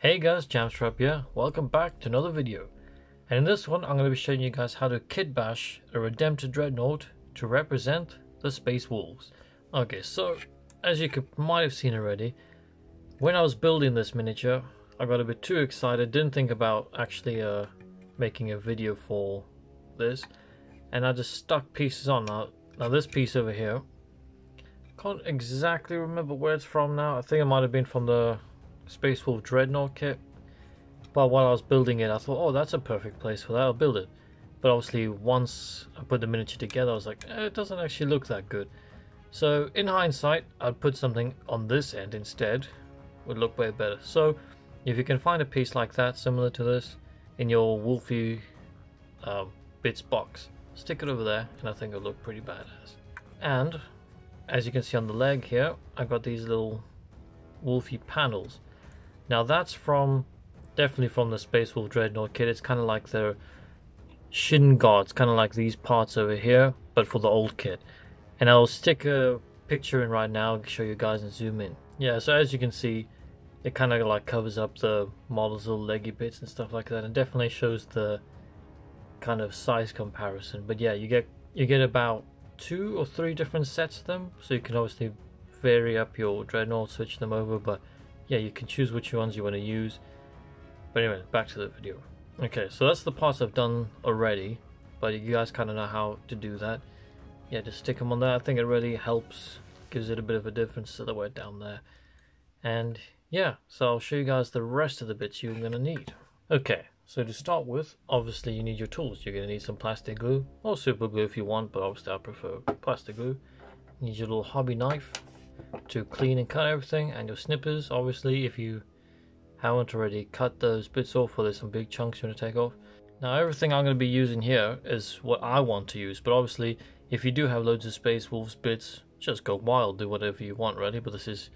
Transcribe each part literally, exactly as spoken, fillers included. Hey guys, Jamstrap here, welcome back to another video, and in this one I'm going to be showing you guys how to kit bash a Redemptor Dreadnought to represent the Space Wolves. Okay, so as you could, might have seen already, when I was building this miniature I got a bit too excited, didn't think about actually uh, making a video for this, and I just stuck pieces on. Now, now this piece over here, can't exactly remember where it's from now, I think it might have been from the Space Wolf Dreadnought kit, but while I was building it I thought, oh, that's a perfect place for that, I'll build it. But obviously once I put the miniature together I was like, eh, it doesn't actually look that good. So in hindsight I'd put something on this end instead, would look way better. So if you can find a piece like that similar to this in your Wolfie uh, bits box, stick it over there and I think it'll look pretty badass. And as you can see on the leg here I've got these little Wolfie panels. Now that's from, definitely from the Space Wolf Dreadnought kit. It's kind of like their shin guards, kind of like these parts over here, but for the old kit. And I'll stick a picture in right now and show you guys and zoom in. Yeah, so as you can see, it kind of like covers up the model's little leggy bits and stuff like that, and definitely shows the kind of size comparison. But yeah, you get you get about two or three different sets of them, so you can obviously vary up your Dreadnought, switch them over, but yeah, you can choose which ones you want to use. But anyway, back to the video. Okay, so that's the parts I've done already, but you guys kind of know how to do that. Yeah, just stick them on there. I think it really helps, gives it a bit of a different silhouette down there. And yeah, so I'll show you guys the rest of the bits you're going to need. Okay, so to start with, obviously you need your tools. You're going to need some plastic glue, or super glue if you want, but obviously I prefer plastic glue. You need your little hobby knife to clean and cut everything, and your snippers, obviously, if you haven't already cut those bits off, or there's some big chunks you want to take off. Now everything I'm going to be using here is what I want to use, but obviously if you do have loads of Space Wolves bits, just go wild, do whatever you want really, but this is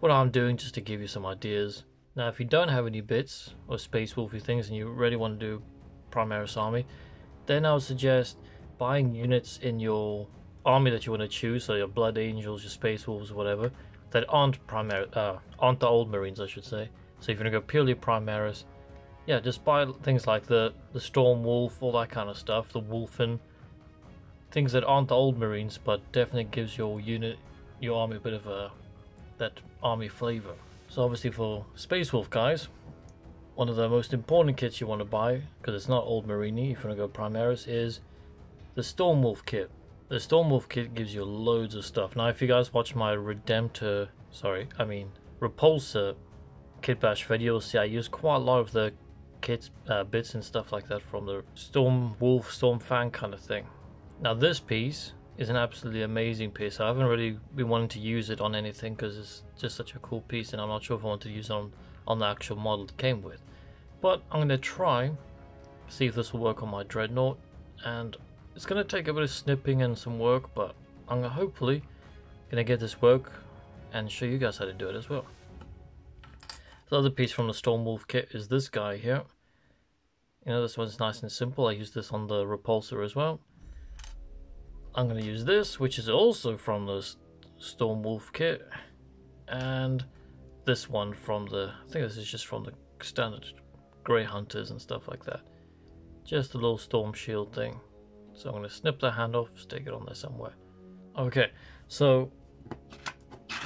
what I'm doing just to give you some ideas. Now if you don't have any bits or Space Wolfy things and you really want to do Primaris army, then I would suggest buying units in your army that you want to choose, so your Blood Angels, your Space Wolves, whatever, that aren't primary, uh, aren't the old Marines, I should say. So if you're gonna go purely Primaris, yeah, just buy things like the the Stormwolf, all that kind of stuff, the Wolfen, things that aren't the old Marines, but definitely gives your unit, your army, a bit of a that army flavor. So obviously for Space Wolf guys, one of the most important kits you want to buy, because it's not old Marini, if you want to go Primaris, is the Stormwolf kit. The Stormwolf kit gives you loads of stuff. Now if you guys watch my Redemptor, sorry, I mean Repulsor kit bash video, you'll see I use quite a lot of the kits, uh, bits and stuff like that from the Stormwolf, Stormfang kind of thing. Now this piece is an absolutely amazing piece. I haven't really been wanting to use it on anything because it's just such a cool piece, and I'm not sure if I want to use it on, on the actual model it came with. But I'm going to try, see if this will work on my Dreadnought, and it's going to take a bit of snipping and some work, but I'm hopefully going to get this work and show you guys how to do it as well. The other piece from the Stormwolf kit is this guy here. You know, this one's nice and simple. I used this on the Repulsor as well. I'm going to use this, which is also from the Stormwolf kit, and this one from the, I think this is just from the standard Grey Hunters and stuff like that. Just a little storm shield thing. So I'm going to snip the hand off, stick it on there somewhere. Okay, so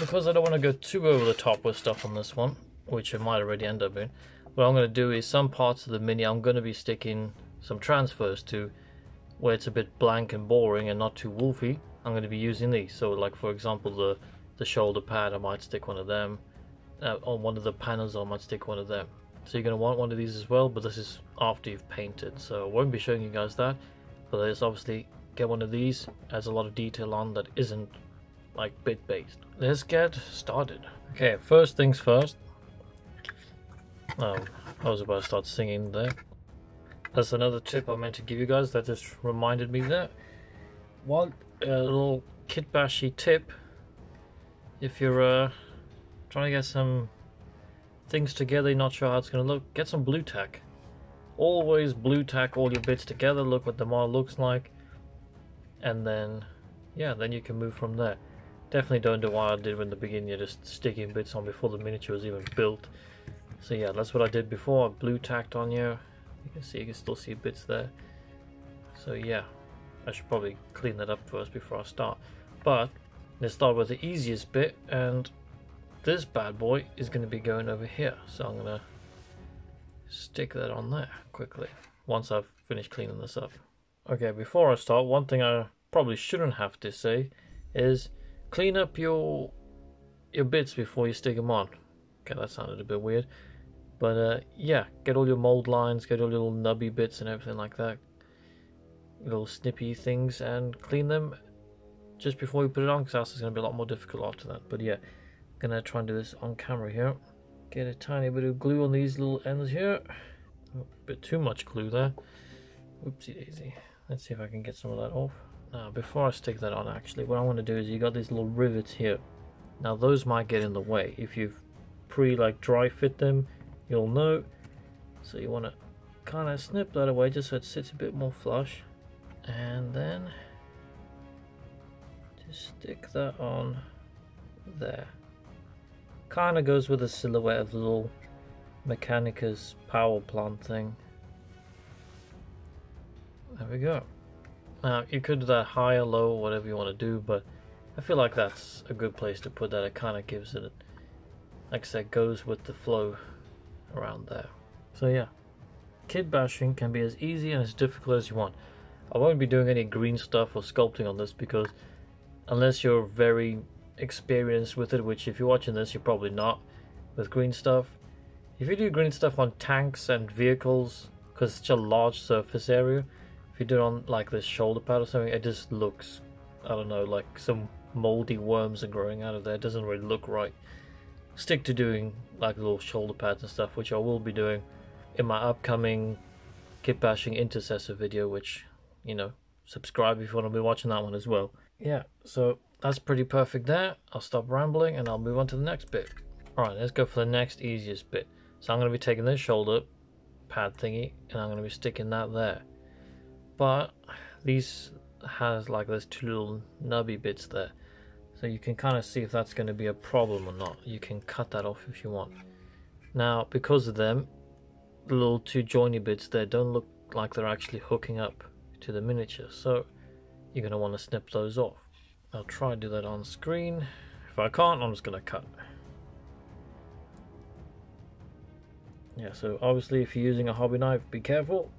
because I don't want to go too over the top with stuff on this one, which it might already end up in, what I'm going to do is some parts of the mini I'm going to be sticking some transfers to, where it's a bit blank and boring and not too wolfy. I'm going to be using these. So like for example the, the shoulder pad, I might stick one of them. Uh, on one of the panels I might stick one of them. So you're going to want one of these as well, but this is after you've painted, so I won't be showing you guys that. But there's obviously, get one of these, has a lot of detail on that isn't like bit based. Let's get started. Okay, first things first. Oh, I was about to start singing there. That's another tip I meant to give you guys that just reminded me there. One uh, little kitbashy tip, if you're uh, trying to get some things together, you're not sure how it's going to look, get some blue tack. Always blue tack all your bits together, look what the model looks like, and then yeah, then you can move from there. Definitely don't do what I did in the beginning, you're just sticking bits on before the miniature was even built. So yeah, that's what I did before. I blue tacked on here. You can see, you can still see bits there. So yeah, I should probably clean that up first before I start. But let's start with the easiest bit, and this bad boy is going to be going over here. So I'm going to stick that on there quickly once I've finished cleaning this up. Okay, before I start, one thing I probably shouldn't have to say is clean up your your bits before you stick them on. Okay, that sounded a bit weird, but uh, yeah, get all your mold lines, get all your little nubby bits and everything like that, little snippy things, and clean them just before you put it on, because else it's going to be a lot more difficult after that. But yeah, I'm going to try and do this on camera here. Get a tiny bit of glue on these little ends here. Oh, a bit too much glue there. Oopsie daisy. Let's see if I can get some of that off. Now, before I stick that on, actually, what I want to do is, you got these little rivets here. Now, those might get in the way. If you've pre, like, dry fit them, you'll know. So you want to kind of snip that away just so it sits a bit more flush. And then just stick that on there. Kind of goes with the silhouette of the little Mechanicus power plant thing. There we go. Now, you could do that high or low, whatever you want to do, but I feel like that's a good place to put that. It kind of gives it, like I said, goes with the flow around there. So yeah, kit bashing can be as easy and as difficult as you want. I won't be doing any green stuff or sculpting on this, because unless you're very experienced with it, which if you're watching this you're probably not with green stuff. If you do green stuff on tanks and vehicles, because it's such a large surface area, if you do it on like this shoulder pad or something, it just looks, I don't know, like some moldy worms are growing out of there. It doesn't really look right. Stick to doing like little shoulder pads and stuff, which I will be doing in my upcoming kit bashing intercessor video, which, you know, subscribe if you want to be watching that one as well. Yeah, so that's pretty perfect there. I'll stop rambling and I'll move on to the next bit. Alright, let's go for the next easiest bit. So I'm going to be taking this shoulder pad thingy and I'm going to be sticking that there. But these has like those two little nubby bits there. So you can kind of see if that's going to be a problem or not. You can cut that off if you want. Now, because of them, the little two joiny bits there don't look like they're actually hooking up to the miniature. So you're going to want to snip those off. I'll try and do that on screen. If I can't, I'm just going to cut. Yeah, so obviously if you're using a hobby knife, be careful.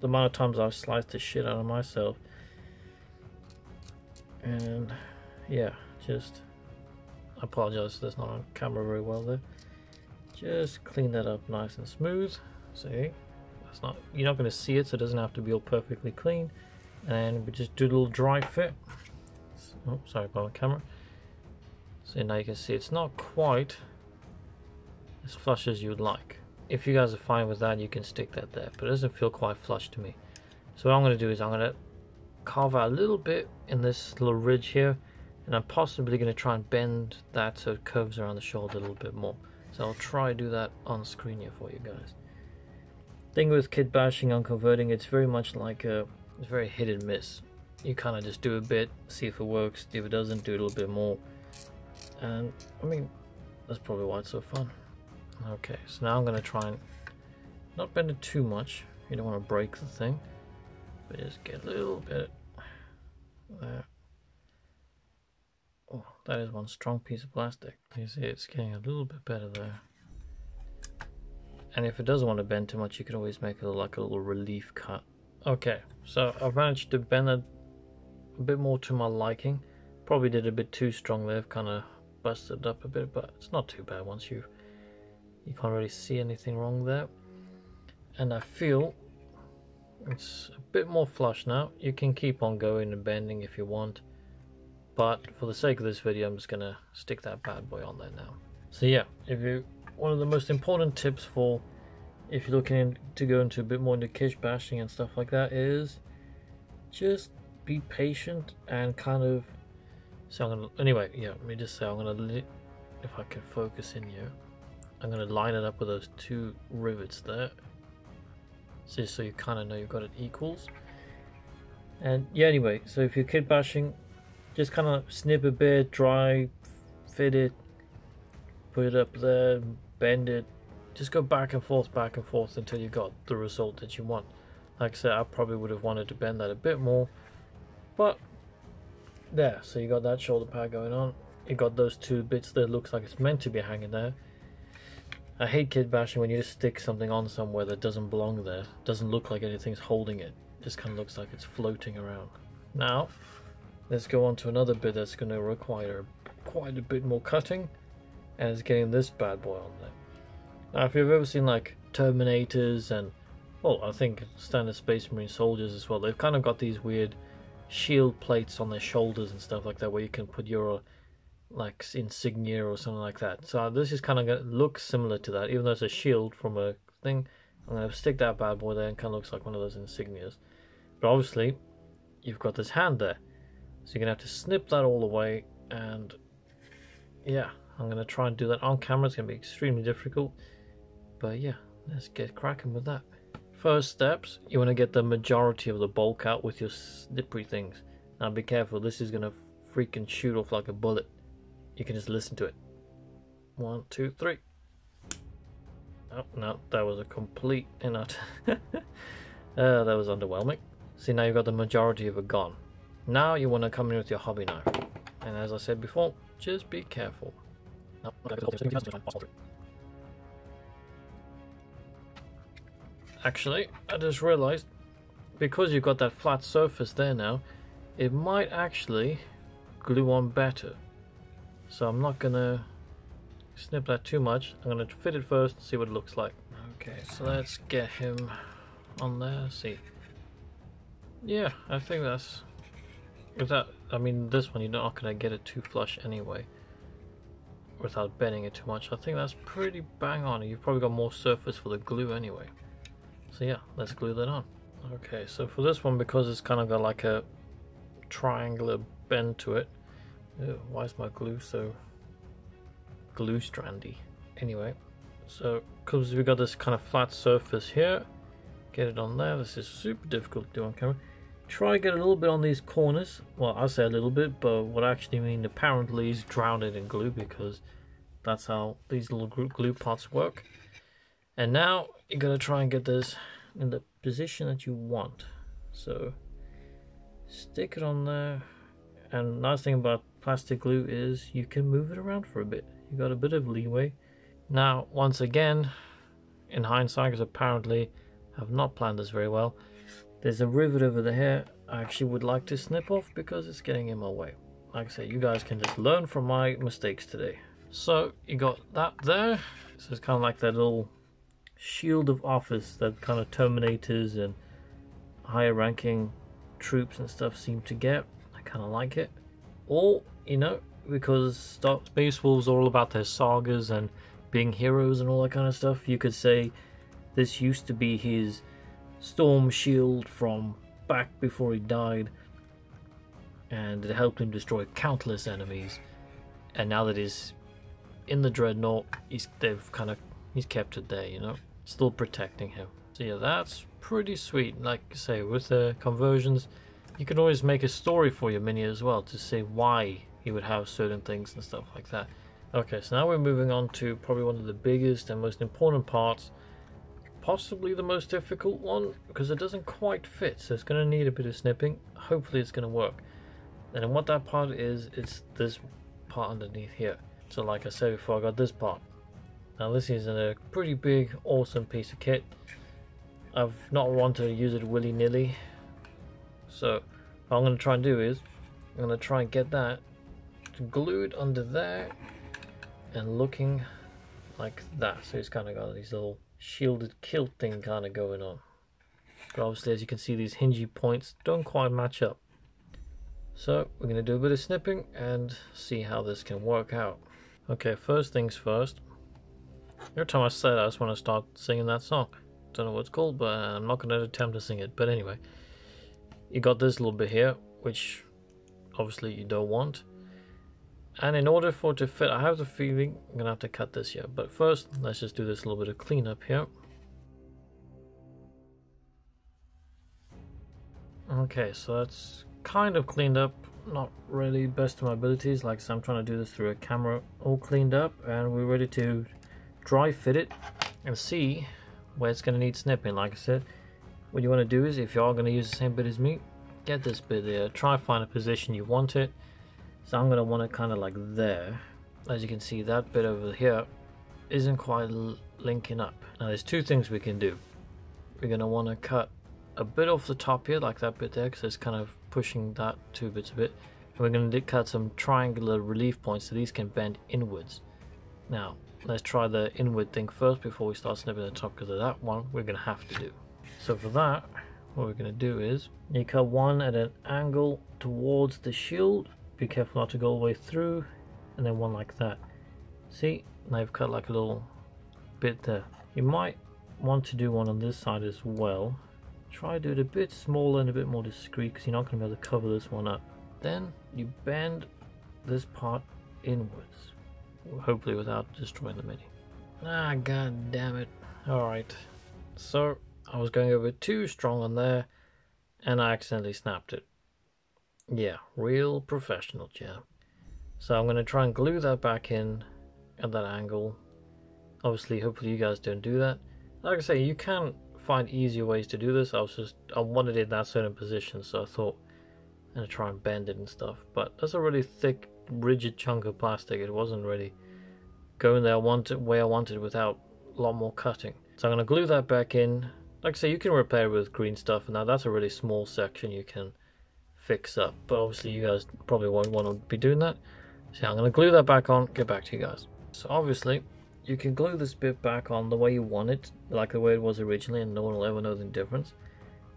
The amount of times I've sliced the shit out of myself. And yeah, just, I apologize, that's not on camera very well there. Just clean that up nice and smooth. See, that's not, you're not going to see it, so it doesn't have to be all perfectly clean. And we just do a little dry fit. Oh, sorry about my camera. So now you can see it's not quite as flush as you'd like. If you guys are fine with that, you can stick that there, but it doesn't feel quite flush to me. So what I'm going to do is I'm going to carve out a little bit in this little ridge here, and I'm possibly going to try and bend that so it curves around the shoulder a little bit more. So I'll try and do that on screen here for you guys. Thing with kit bashing on converting, it's very much like a, it's very hit and miss. You kind of just do a bit, see if it works. If it doesn't, do a little bit more. And I mean, that's probably why it's so fun. Okay, so now I'm going to try and not bend it too much. You don't want to break the thing, but just get a little bit there. Oh, that is one strong piece of plastic. You see, it's getting a little bit better there. And if it doesn't want to bend too much, you can always make it like a little relief cut. Okay, so I've managed to bend it a bit more to my liking. Probably did a bit too strong there, I've kind of busted it up a bit, but it's not too bad once you you can't really see anything wrong there. And I feel it's a bit more flush now. You can keep on going and bending if you want, but for the sake of this video, I'm just gonna stick that bad boy on there now. So yeah, if you, one of the most important tips for if you're looking in, to go into a bit more into kit bashing and stuff like that, is just be patient and kind of, so I'm gonna, anyway, yeah, let me just say, I'm gonna, if I can focus in here, I'm gonna line it up with those two rivets there, so, so you kind of know you've got it equals. And yeah, anyway, so if you're kit bashing, just kind of snip a bit, dry fit it, put it up there, bend it, Just go back and forth, back and forth until you got the result that you want. Like I said, I probably would have wanted to bend that a bit more, but there, so you got that shoulder pad going on. You got those two bits that looks like it's meant to be hanging there. I hate kid bashing when you just stick something on somewhere that doesn't belong there. Doesn't look like anything's holding it. Just kind of looks like it's floating around. Now, let's go on to another bit that's going to require quite a bit more cutting, and it's getting this bad boy on there. Now, if you've ever seen like Terminators and, well, I think standard Space Marine soldiers as well, they've kind of got these weird shield plates on their shoulders and stuff like that where you can put your like insignia or something like that. So this is kind of going to look similar to that, even though it's a shield from a thing. I'm going to stick that bad boy there and kind of looks like one of those insignias. But obviously, you've got this hand there. So you're going to have to snip that all away, and yeah, I'm going to try and do that on camera. It's going to be extremely difficult. But yeah, let's get cracking with that. First steps, you want to get the majority of the bulk out with your slippery things. Now be careful, this is going to freaking shoot off like a bullet. You can just listen to it. One, two, three. Oh, no, that was a complete and utter. uh, that was underwhelming. See, now you've got the majority of it gone. Now you want to come in with your hobby knife. And as I said before, just be careful. Now, actually, I just realized, because you've got that flat surface there now, it might actually glue on better. So I'm not gonna snip that too much. I'm gonna fit it first and see what it looks like. Okay, so let's get him on there, let's see. Yeah, I think that's... With that, I mean, this one, you're not gonna get it too flush anyway, without bending it too much. I think that's pretty bang on. You've probably got more surface for the glue anyway. So yeah, let's glue that on. Okay, so for this one, because it's kind of got like a triangular bend to it. Ew, why is my glue so glue strandy? Anyway, so because we got this kind of flat surface here, get it on there. This is super difficult to do on camera. Try get a little bit on these corners. Well, I say a little bit, but what I actually mean apparently is drown it in glue, because that's how these little glue pots work. And now you're gonna try and get this in the position that you want. So stick it on there. And nice thing about plastic glue is you can move it around for a bit. You got a bit of leeway. Now, once again, in hindsight, because apparently I've not planned this very well, there's a rivet over the hair I actually would like to snip off because it's getting in my way. Like I said, you guys can just learn from my mistakes today. So you got that there. So it's kind of like that little shield of office that kind of Terminators and higher ranking troops and stuff seem to get. I kind of like it. Or, you know, because Space Wolves are all about their sagas and being heroes and all that kind of stuff, you could say this used to be his storm shield from back before he died, and it helped him destroy countless enemies. And now that he's in the Dreadnought, he's, they've kind of he's kept it there, you know, still protecting him. So yeah, that's pretty sweet. Like I say, with the conversions, you can always make a story for your mini as well to say why he would have certain things and stuff like that. Okay, so now we're moving on to probably one of the biggest and most important parts, possibly the most difficult one, because it doesn't quite fit, so it's going to need a bit of snipping. Hopefully it's going to work. And what that part is, it's this part underneath here. So like I said before, I got this part. Now this is a pretty big, awesome piece of kit. I've not wanted to use it willy-nilly. So what I'm going to try and do is, I'm going to try and get that glued under there and looking like that. So it's kind of got these little shielded kilt thing kind of going on. But obviously, as you can see, these hingy points don't quite match up. So we're going to do a bit of snipping and see how this can work out. Okay, first things first. Every time I say that, I just want to start singing that song. Don't know what it's called, but I'm not going to attempt to sing it. But anyway, you got this little bit here, which obviously you don't want. And in order for it to fit, I have the feeling I'm going to have to cut this here. But first, let's just do this little bit of cleanup here. Okay, so that's kind of cleaned up. Not really best of my abilities. Like, so I'm trying to do this through a camera. All cleaned up, and we're ready to dry fit it and see where it's gonna need snipping. Like I said, what you want to do is, if you're gonna use the same bit as me, get this bit there, try find a position you want it. So I'm gonna want it kind of like there. As you can see, that bit over here isn't quite linking up. Now there's two things we can do. We're gonna want to cut a bit off the top here, like that bit there, because it's kind of pushing that two bits a bit. And we're gonna cut some triangular relief points so these can bend inwards. Now let's try the inward thing first before we start snipping the top, because of that one we're gonna have to do. So for that, what we're gonna do is you cut one at an angle towards the shield. Be careful not to go all the way through, and then one like that. See, now you've cut like a little bit there. You might want to do one on this side as well. Try to do it a bit smaller and a bit more discreet, because you're not gonna be able to cover this one up. Then you bend this part inwards, hopefully without destroying the mini. Ah, god damn it. Alright, so I was going over too strong on there and I accidentally snapped it. Yeah, real professional jam. So I'm going to try and glue that back in at that angle. Obviously, hopefully you guys don't do that. Like I say, you can find easier ways to do this. I was just, I wanted it in that certain position, so I thought I'm going to try and bend it and stuff. But that's a really thick, rigid chunk of plastic. It wasn't really going there I wanted, where I wanted without a lot more cutting. So I'm going to glue that back in. Like I say, you can repair it with green stuff, and now that's a really small section you can fix up. But obviously you guys probably won't want to be doing that. So I'm going to glue that back on, get back to you guys. So obviously you can glue this bit back on the way you want it, like the way it was originally, and no one will ever know the difference.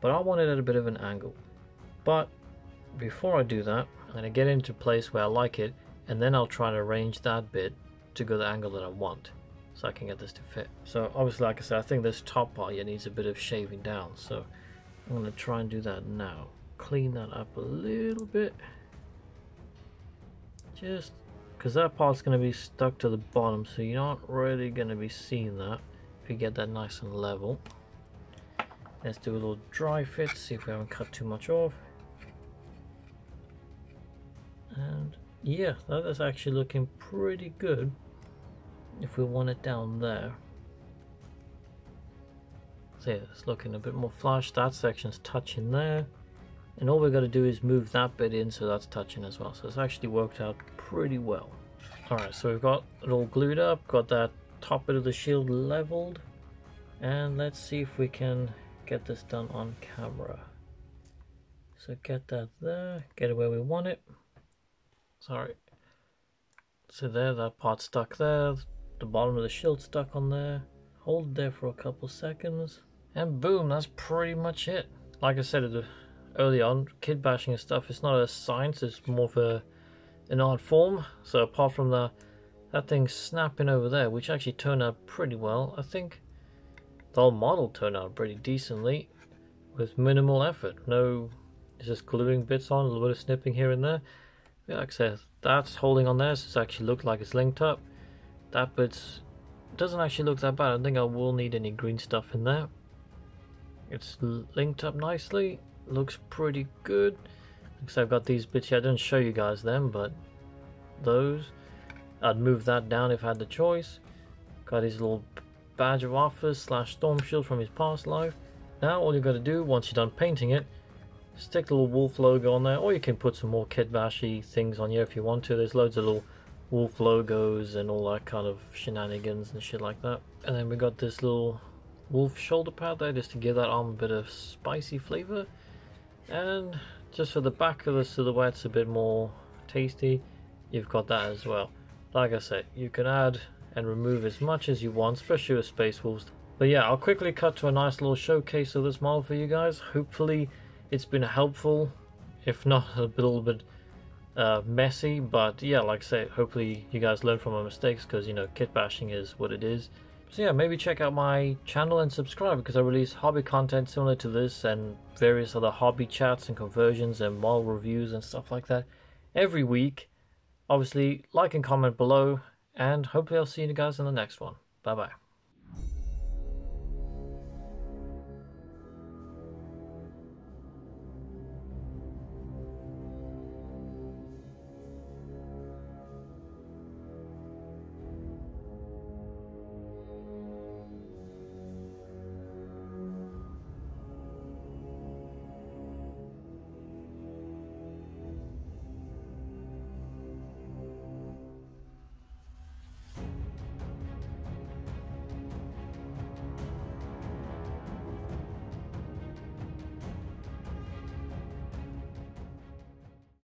But I want it at a bit of an angle. But before I do that, I'm going to get into place where I like it, and then I'll try to arrange that bit to go the angle that I want, so I can get this to fit. So obviously, like I said, I think this top part here needs a bit of shaving down, so I'm going to try and do that now. Clean that up a little bit, just because that part's going to be stuck to the bottom, so you're not really going to be seeing that. If you get that nice and level, let's do a little dry fit, see if we haven't cut too much off. And yeah, that is actually looking pretty good if we want it down there. So yeah, it's looking a bit more flush. That section's touching there, and all we've got to do is move that bit in so that's touching as well. So it's actually worked out pretty well. Alright, so we've got it all glued up, got that top bit of the shield leveled, and let's see if we can get this done on camera. So get that there, get it where we want it. Sorry. So there, that part's stuck there, the bottom of the shield stuck on there. Hold there for a couple seconds, and boom, that's pretty much it. Like I said early on, kid bashing and stuff, it's not a science, it's more of a, an art form. So apart from that, that thing snapping over there, which actually turned out pretty well. I think the whole model turned out pretty decently with minimal effort. No, it's just gluing bits on, a little bit of snipping here and there. Like I said, that's holding on there, so it's actually looked like it's linked up. That bit doesn't actually look that bad. I don't think I will need any green stuff in there. It's linked up nicely, looks pretty good. So I've got these bits here, I didn't show you guys them, but those, I'd move that down if I had the choice. Got his little badge of office slash storm shield from his past life. Now all you've got to do, once you're done painting it, stick the little wolf logo on there, or you can put some more kitbashy things on here if you want to. There's loads of little wolf logos and all that kind of shenanigans and shit like that. And then we got this little wolf shoulder pad there, just to give that arm a bit of spicy flavor. And just for the back of the silhouette's a bit more tasty, you've got that as well. Like I said, you can add and remove as much as you want, especially with Space Wolves. But yeah, I'll quickly cut to a nice little showcase of this model for you guys. Hopefully it's been helpful, if not a little bit uh, messy. But yeah, like I say, hopefully you guys learn from my mistakes, because you know, kit bashing is what it is. So yeah, maybe check out my channel and subscribe, because I release hobby content similar to this and various other hobby chats and conversions and model reviews and stuff like that every week. Obviously, like and comment below, and hopefully I'll see you guys in the next one. Bye bye.